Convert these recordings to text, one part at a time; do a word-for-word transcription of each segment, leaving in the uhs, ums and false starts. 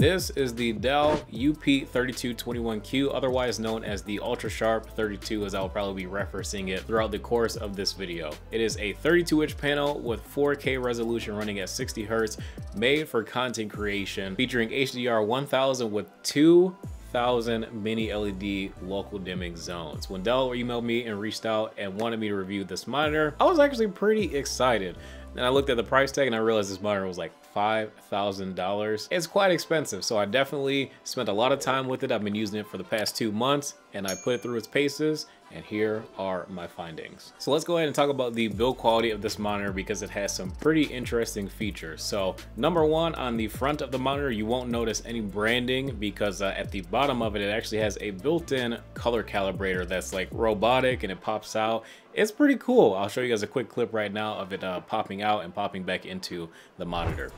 This is the Dell U P three two two one Q, otherwise known as the UltraSharp thirty-two, as I'll probably be referencing it throughout the course of this video. It is a thirty-two inch panel with four K resolution running at sixty hertz, made for content creation, featuring H D R one thousand with two thousand mini L E D local dimming zones. When Dell emailed me and reached out and wanted me to review this monitor, I was actually pretty excited. Then I looked at the price tag and I realized this monitor was like five thousand dollars. It's quite expensive, so I definitely spent a lot of time with it. I've been using it for the past two months and I put it through its paces, and here are my findings. So let's go ahead and talk about the build quality of this monitor, because it has some pretty interesting features. So number one, on the front of the monitor, you won't notice any branding, because uh, at the bottom of it, it actually has a built-in color calibrator that's like robotic and it pops out. It's pretty cool. I'll show you guys a quick clip right now of it uh, popping out and popping back into the monitor.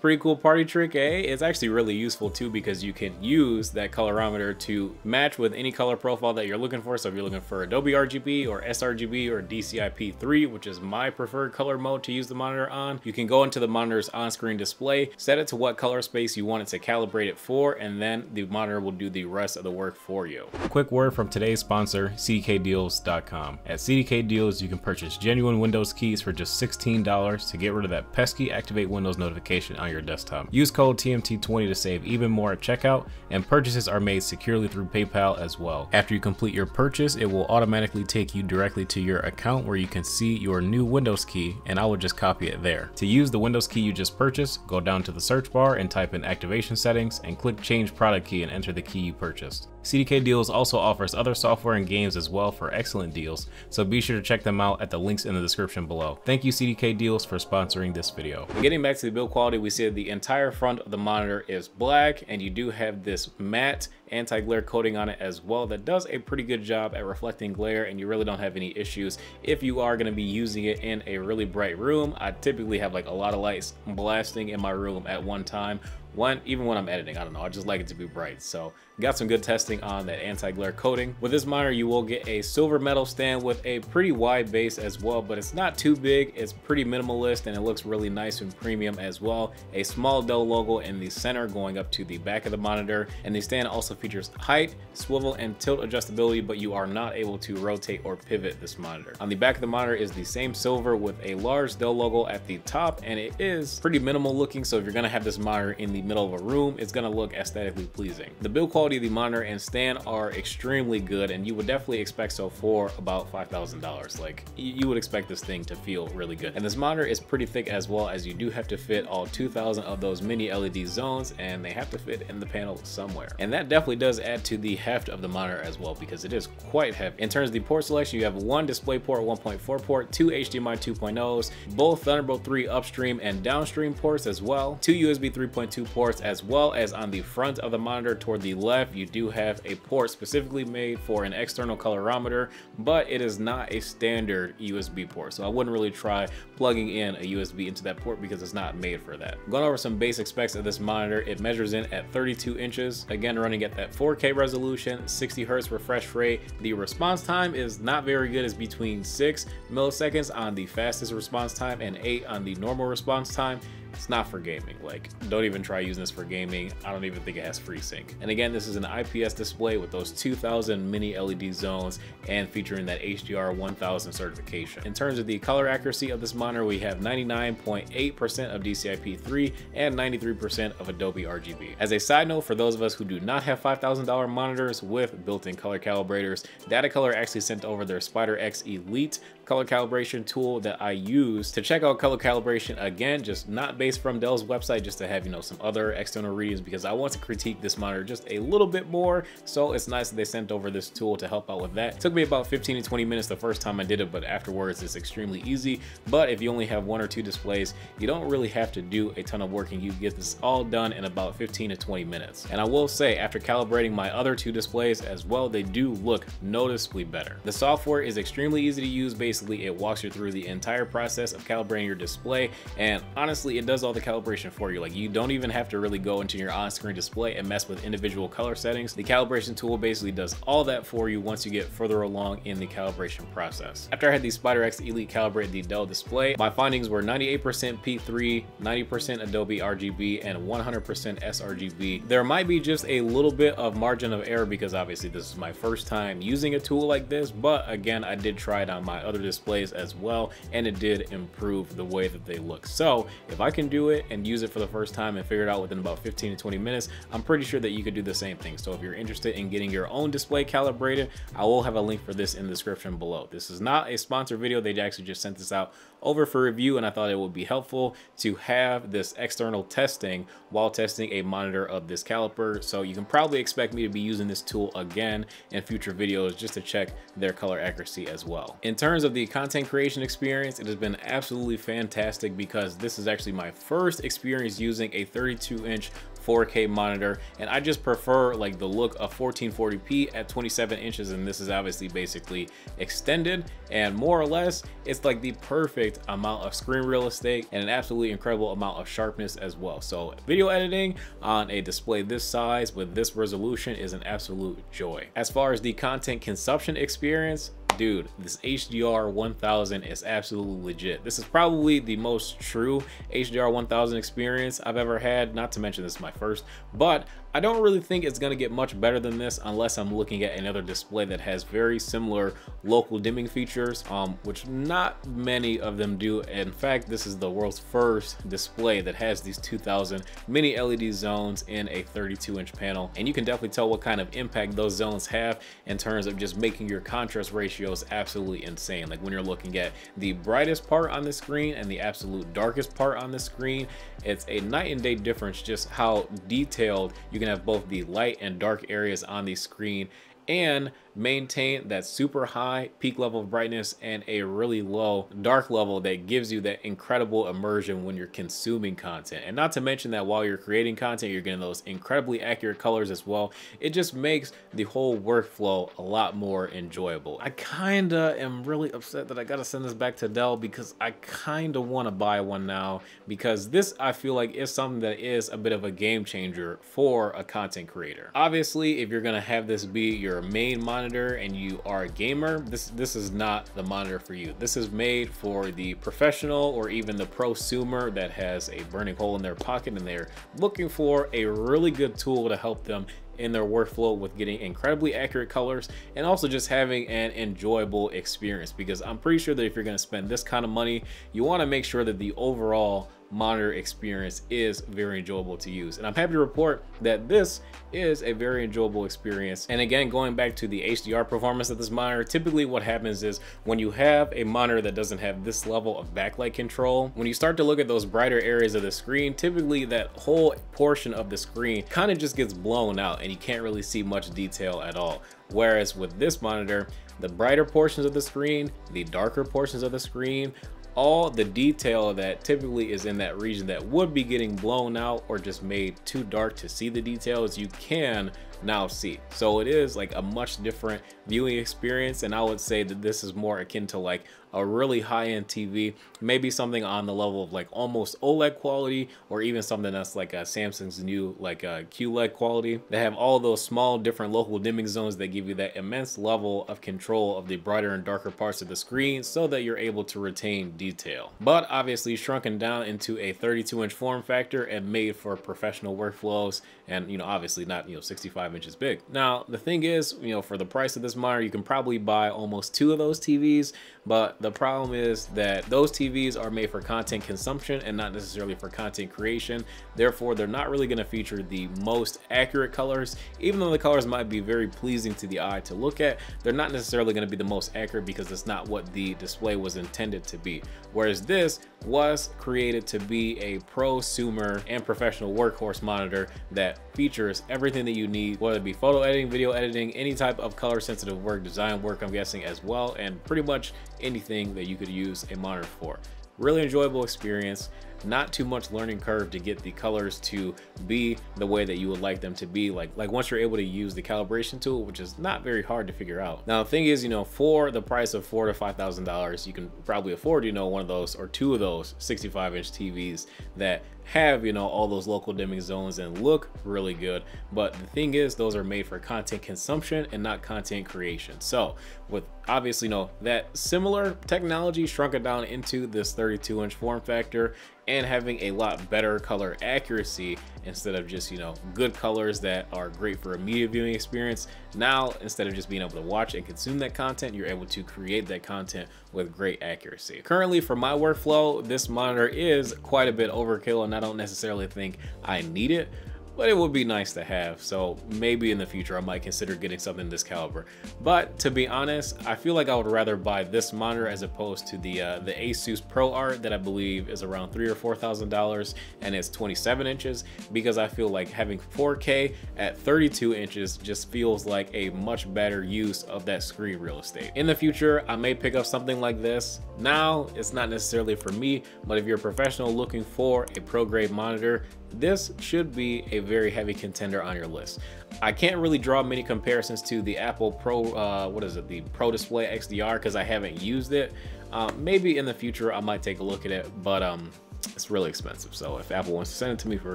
Pretty cool party trick, eh? It's actually really useful too, because you can use that colorimeter to match with any color profile that you're looking for. So if you're looking for Adobe R G B or sRGB or D C I P three, which is my preferred color mode to use the monitor on, you can go into the monitor's on-screen display, set it to what color space you want it to calibrate it for, and then the monitor will do the rest of the work for you. Quick word from today's sponsor, C D K deals dot com. At C D K Deals, you can purchase genuine Windows keys for just sixteen dollars to get rid of that pesky Activate Windows notification on your desktop. Use code T M T twenty to save even more at checkout, and purchases are made securely through PayPal as well. After you complete your purchase, it will automatically take you directly to your account where you can see your new Windows key, and I will just copy it there. To use the Windows key you just purchased, go down to the search bar and type in activation settings and click change product key and enter the key you purchased. C D K Deals also offers other software and games as well for excellent deals, so be sure to check them out at the links in the description below. Thank you, C D K Deals, for sponsoring this video. Getting back to the build quality, we see that the entire front of the monitor is black, and you do have this matte anti-glare coating on it as well that does a pretty good job at reflecting glare, and you really don't have any issues if you are going to be using it in a really bright room. I typically have like a lot of lights blasting in my room at one time. One, even when I'm editing, I don't know, I just like it to be bright. So got some good testing on that anti-glare coating. With this monitor, you will get a silver metal stand with a pretty wide base as well, but it's not too big. It's pretty minimalist and it looks really nice and premium as well. A small Dell logo in the center going up to the back of the monitor, and the stand also features height, swivel, and tilt adjustability, but you are not able to rotate or pivot this monitor. On the back of the monitor is the same silver with a large Dell logo at the top, and it is pretty minimal looking, so if you're gonna have this monitor in the middle of a room, it's gonna look aesthetically pleasing. The build quality of the monitor and stand are extremely good, and you would definitely expect so for about five thousand dollars. Like, you would expect this thing to feel really good. And this monitor is pretty thick as well, as you do have to fit all two thousand of those mini L E D zones, and they have to fit in the panel somewhere. And that definitely does add to the heft of the monitor as well, because it is quite heavy. In terms of the port selection, you have one DisplayPort one point four port, two H D M I two point ohs, both Thunderbolt three upstream and downstream ports as well, two U S B three point two ports, as well as on the front of the monitor toward the left, you do have a port specifically made for an external colorimeter, but it is not a standard U S B port. So I wouldn't really try plugging in a U S B into that port, because it's not made for that. Going over some basic specs of this monitor, it measures in at thirty-two inches, again running at that four K resolution, sixty hertz refresh rate. The response time is not very good. It's between six milliseconds on the fastest response time and eight on the normal response time. It's not for gaming. Like, don't even try using this for gaming. I don't even think it has FreeSync. And again, this is an I P S display with those two thousand mini L E D zones and featuring that H D R one thousand certification. In terms of the color accuracy of this monitor, we have ninety-nine point eight percent of D C I P three and ninety-three percent of Adobe R G B. As a side note, for those of us who do not have five thousand dollar monitors with built-in color calibrators, Datacolor actually sent over their SpyderX Elite color calibration tool that I use to check out color calibration. Again, just not based from Dell's website, just to have, you know, some other external readings, because I want to critique this monitor just a little bit more. So it's nice that they sent over this tool to help out with that. It took me about fifteen to twenty minutes the first time I did it, but afterwards it's extremely easy. But if you only have one or two displays, you don't really have to do a ton of work, and you get this all done in about fifteen to twenty minutes. And I will say, after calibrating my other two displays as well, they do look noticeably better. The software is extremely easy to use based basically it walks you through the entire process of calibrating your display, and honestly it does all the calibration for you. Like, you don't even have to really go into your on-screen display and mess with individual color settings. The calibration tool basically does all that for you once you get further along in the calibration process. After I had the SpyderX Elite calibrate the Dell display, my findings were ninety-eight percent P three, ninety percent Adobe R G B, and one hundred percent sRGB. There might be just a little bit of margin of error because obviously this is my first time using a tool like this, but again, I did try it on my other displays as well, and it did improve the way that they look. So if I can do it and use it for the first time and figure it out within about fifteen to twenty minutes, I'm pretty sure that you could do the same thing. So if you're interested in getting your own display calibrated, I will have a link for this in the description below. This is not a sponsored video. They actually just sent this out over for review, and I thought it would be helpful to have this external testing while testing a monitor of this caliper. So you can probably expect me to be using this tool again in future videos just to check their color accuracy as well. In terms of the content creation experience, it has been absolutely fantastic because this is actually my first experience using a thirty-two inch four K monitor, and I just prefer like the look of fourteen forty p at twenty-seven inches, and this is obviously basically extended, and more or less it's like the perfect amount of screen real estate and an absolutely incredible amount of sharpness as well. So video editing on a display this size with this resolution is an absolute joy. As far as the content consumption experience, dude, this H D R one thousand is absolutely legit. This is probably the most true H D R one thousand experience I've ever had, not to mention this is my first, but I don't really think it's gonna get much better than this unless I'm looking at another display that has very similar local dimming features, um, which not many of them do. In fact, this is the world's first display that has these two thousand mini L E D zones in a thirty-two inch panel, and you can definitely tell what kind of impact those zones have in terms of just making your contrast ratio is absolutely insane. Like, when you're looking at the brightest part on the screen and the absolute darkest part on the screen, it's a night and day difference just how detailed you can have both the light and dark areas on the screen and maintain that super high peak level of brightness and a really low dark level that gives you that incredible immersion when you're consuming content. And not to mention that while you're creating content, you're getting those incredibly accurate colors as well. It just makes the whole workflow a lot more enjoyable. I kinda am really upset that I gotta send this back to Dell because I kinda wanna buy one now, because this I feel like is something that is a bit of a game changer for a content creator. Obviously, if you're gonna have this be your main monitor and you are a gamer, this this is not the monitor for you. This is made for the professional or even the prosumer that has a burning hole in their pocket and they're looking for a really good tool to help them in their workflow with getting incredibly accurate colors and also just having an enjoyable experience. Because I'm pretty sure that if you're going to spend this kind of money, you want to make sure that the overall monitor experience is very enjoyable to use, and I'm happy to report that this is a very enjoyable experience. And again, going back to the H D R performance of this monitor, typically what happens is when you have a monitor that doesn't have this level of backlight control, when you start to look at those brighter areas of the screen, typically that whole portion of the screen kind of just gets blown out and you can't really see much detail at all. Whereas with this monitor, the brighter portions of the screen, the darker portions of the screen, all the detail that typically is in that region that would be getting blown out or just made too dark to see the details, you can now see. So it is like a much different viewing experience, and I would say that this is more akin to like a really high-end T V, maybe something on the level of like almost OLED quality, or even something that's like a Samsung's new like a Q LED quality. They have all those small different local dimming zones that give you that immense level of control of the brighter and darker parts of the screen so that you're able to retain detail, but obviously shrunken down into a thirty-two inch form factor and made for professional workflows, and you know, obviously not, you know, sixty-five inches big. Now the thing is, you know, for the price of this monitor, you can probably buy almost two of those T Vs, but the problem is that those T Vs are made for content consumption and not necessarily for content creation. Therefore, they're not really going to feature the most accurate colors. Even though the colors might be very pleasing to the eye to look at, they're not necessarily going to be the most accurate because it's not what the display was intended to be. Whereas this was created to be a prosumer and professional workhorse monitor that features everything that you need, whether it be photo editing, video editing, any type of color sensitive work, design work, I'm guessing as well, and pretty much anything that you could use a monitor for. Really enjoyable experience. Not too much learning curve to get the colors to be the way that you would like them to be. Like, like once you're able to use the calibration tool, which is not very hard to figure out. Now, the thing is, you know, for the price of four to five thousand dollars, you can probably afford, you know, one of those or two of those sixty-five inch T Vs that have, you know, all those local dimming zones and look really good. But the thing is, those are made for content consumption and not content creation. So with obviously, you know, that similar technology shrunk it down into this thirty-two inch form factor and having a lot better color accuracy instead of just, you know, good colors that are great for a media viewing experience. Now, instead of just being able to watch and consume that content, you're able to create that content with great accuracy. Currently, for my workflow, this monitor is quite a bit overkill, and I don't necessarily think I need it, but it would be nice to have. So maybe in the future, I might consider getting something this caliber. But to be honest, I feel like I would rather buy this monitor as opposed to the uh, the ASUS ProArt that I believe is around three or four thousand dollars and it's twenty-seven inches, because I feel like having four K at thirty-two inches just feels like a much better use of that screen real estate. In the future, I may pick up something like this. Now, it's not necessarily for me, but if you're a professional looking for a pro grade monitor, this should be a very heavy contender on your list. I can't really draw many comparisons to the Apple Pro, uh, what is it, the Pro Display X D R, because I haven't used it. Uh, maybe in the future I might take a look at it, but um, it's really expensive. So if Apple wants to send it to me for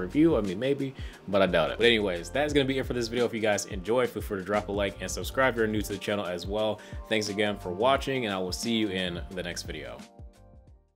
review, I mean, maybe, but I doubt it. But anyways, that's gonna be it for this video. If you guys enjoyed, feel free to drop a like and subscribe if you're new to the channel as well. Thanks again for watching, and I will see you in the next video.